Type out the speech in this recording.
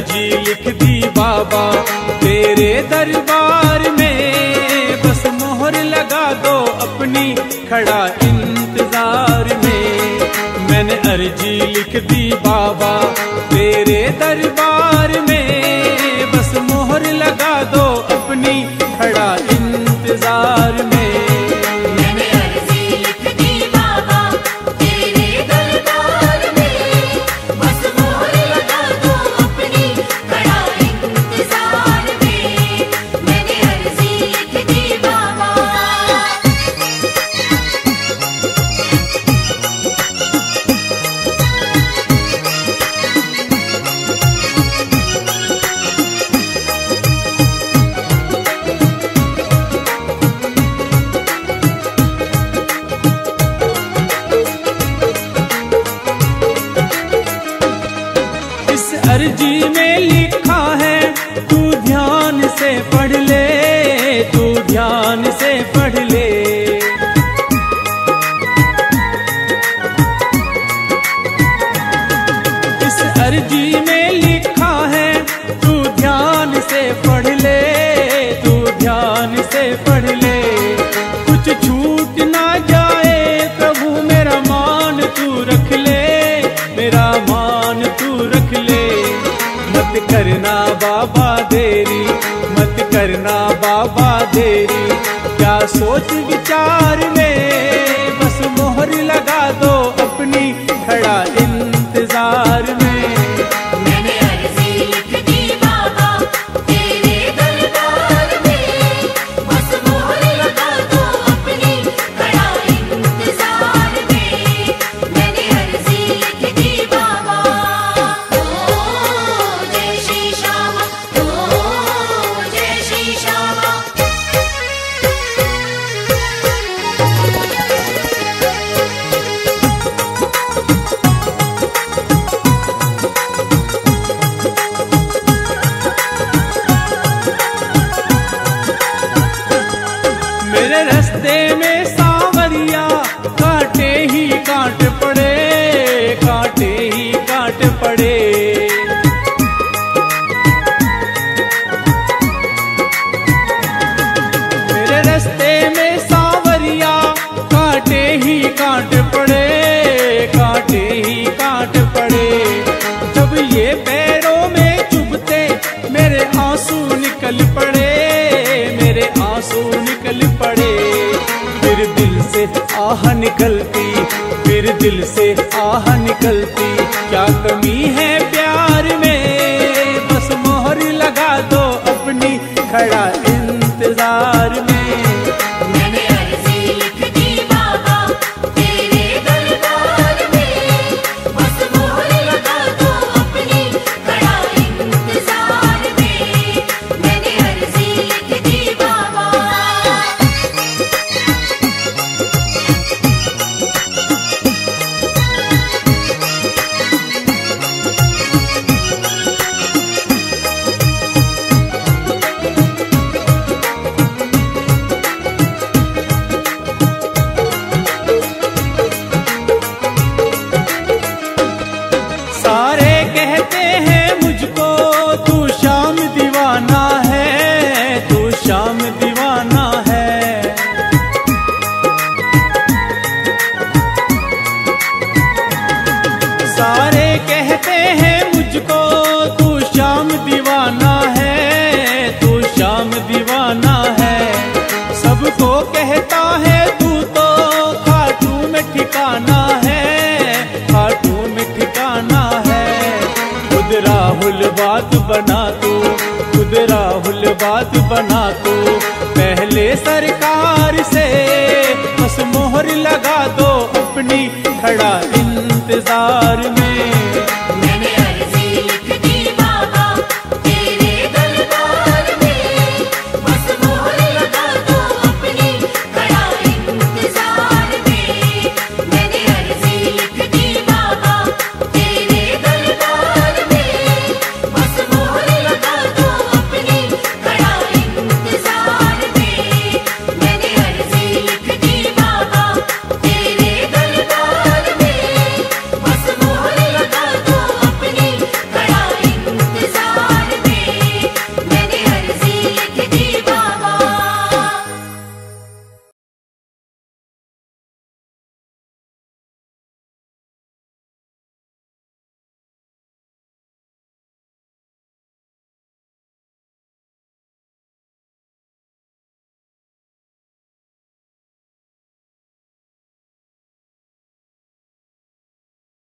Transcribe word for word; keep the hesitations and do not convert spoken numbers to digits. अर्जी लिख दी बाबा तेरे दरबार में, बस मोहर लगा दो अपनी खड़ा इंतजार में। मैंने अर्जी लिख दी बाबा तेरे दरबार में, बस मोहर लगा दो अपनी खड़ा इंतजार में। अर्जी में लिखा है तू ध्यान से पढ़ ले, तू ध्यान से पढ़ ले। इस अर्जी में लिखा है तू ध्यान से पढ़ ले, तू ध्यान से पढ़ ले। कुछ छूट ना जाए प्रभु मेरा मान तू रख ले, मेरा मान तू रख ले। मत करना बाबा देरी, मत करना बाबा देरी, क्या सोच विचार में, बस मोहर लगा दो अपनी खड़ा इंतजार में। मैंने अर्जी लिख दी बाबा तेरे दरबार में, बस मोहर लगा दो अपनी खड़ा इंतजार में। मैंने अर्जी लिख दी बाबा। मेरे रास्ते में सांवरिया कांटे ही कांटे पड़े, कांटे ही कांटे पड़े। मेरे रास्ते में सांवरिया कांटे ही कांटे पड़े, कांटे ही कांटे पड़े। जब ये पैरों में चुभते मेरे आंसू निकल पड़े, मेरे आंसू निकल पड़े। फिर दिल से आह निकलती, फिर दिल से आह निकलती, क्या कमी है प्यार में, बस मोहर लगा दो अपनी खड़ा इंतजार में। मैंने अर्जी लिख दी बाबा तेरे दरबार में, बस मोहर लगा दो अपनी खड़ा इंतजार में। मैंने अर्जी लिख दी बाबा। सारे कहते हैं मुझको तू शाम दीवाना है, तू शाम दीवाना है। सारे कहते हैं मुझको तू शाम दीवाना है, तू शाम दीवाना है। सबको कहता है तू तो खाटू में ठिकाना है, खाटू में ठिकाना है। खुद राहुल बात बना तू, खुद राहुल बात बना तू, पहले सरकार से बस मोहर लगा दो अपनी खड़ा इंतजार में।